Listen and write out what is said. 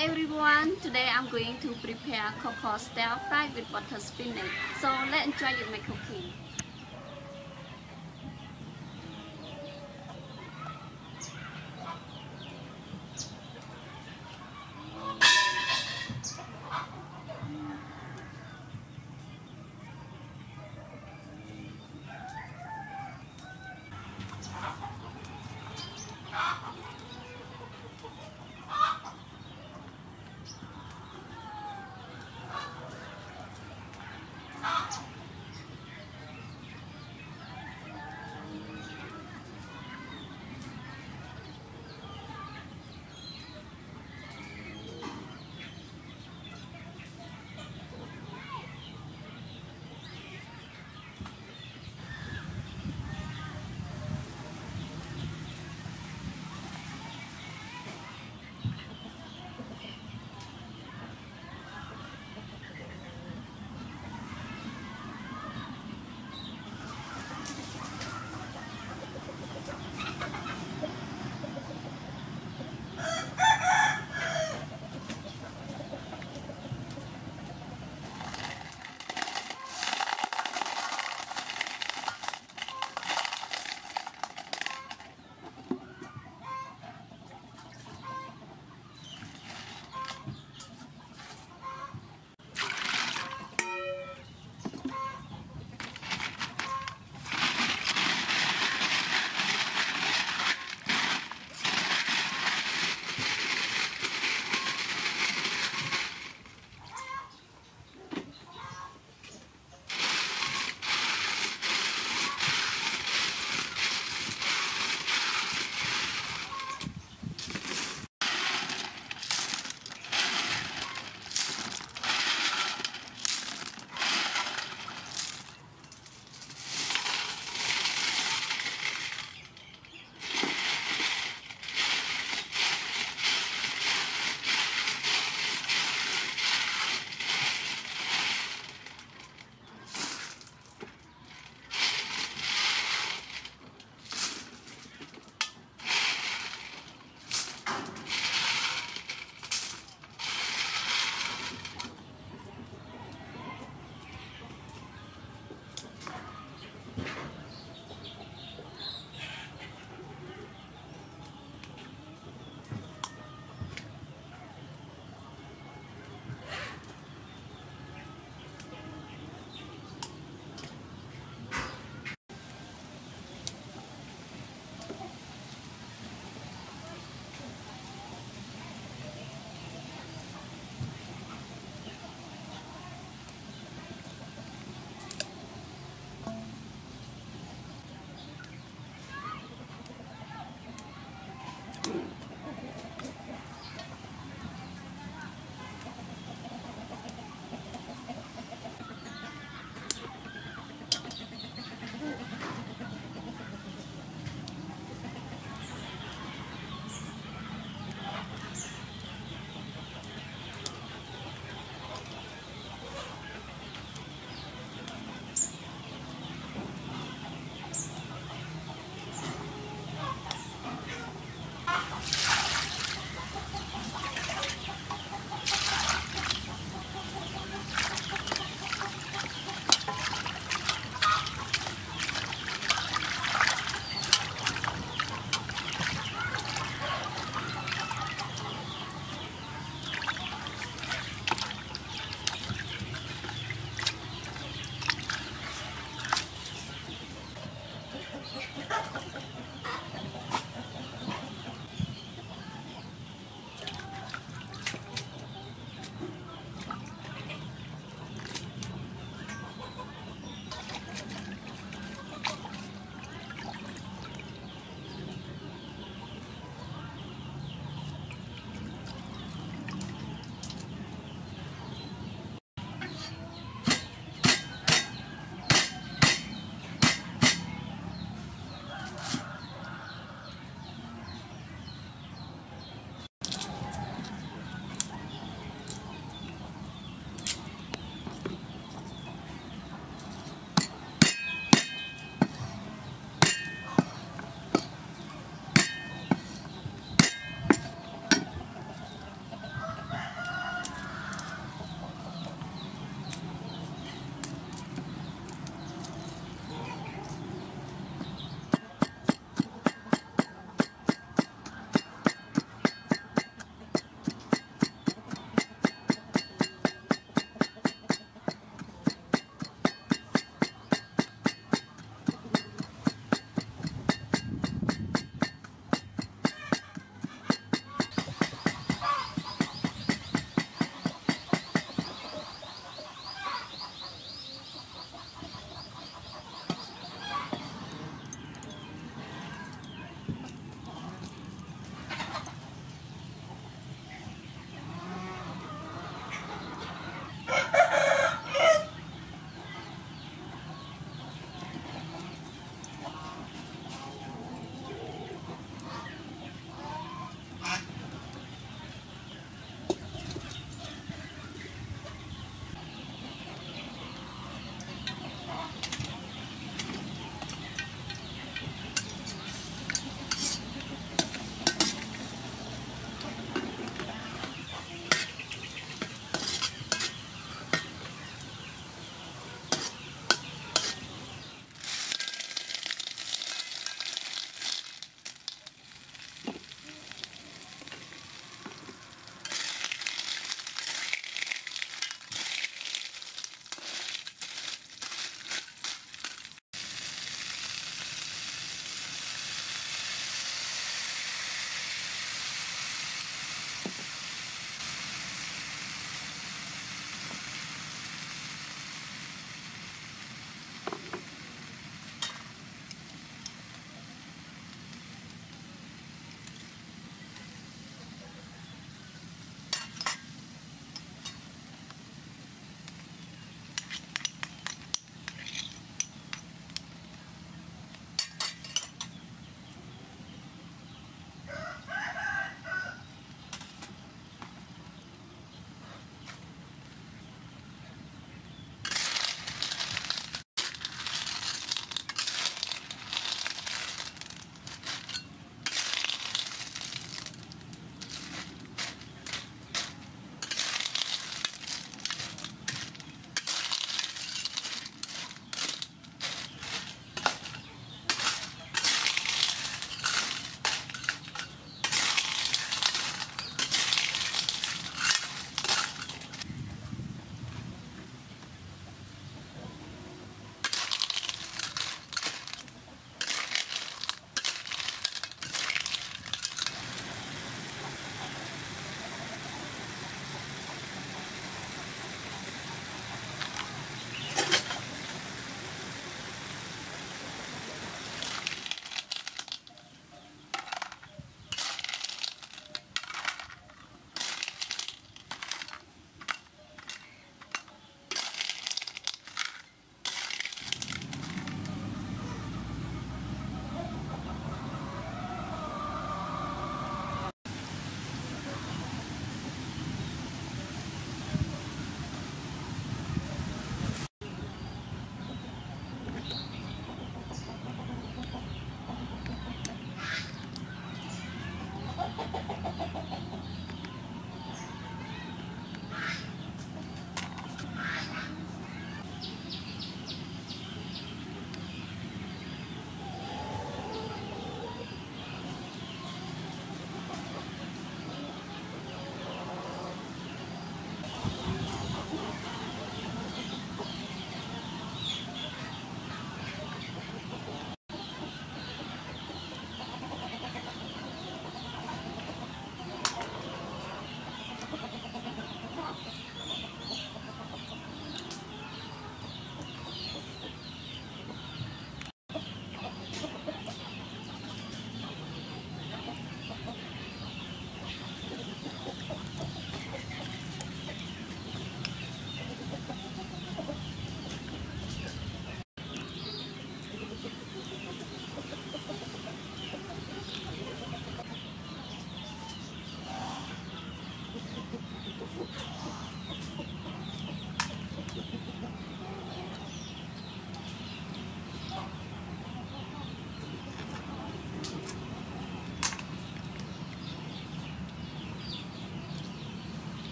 Hi everyone, today I'm going to prepare cocoa style fried with butter spinach. So let's enjoy with my cooking.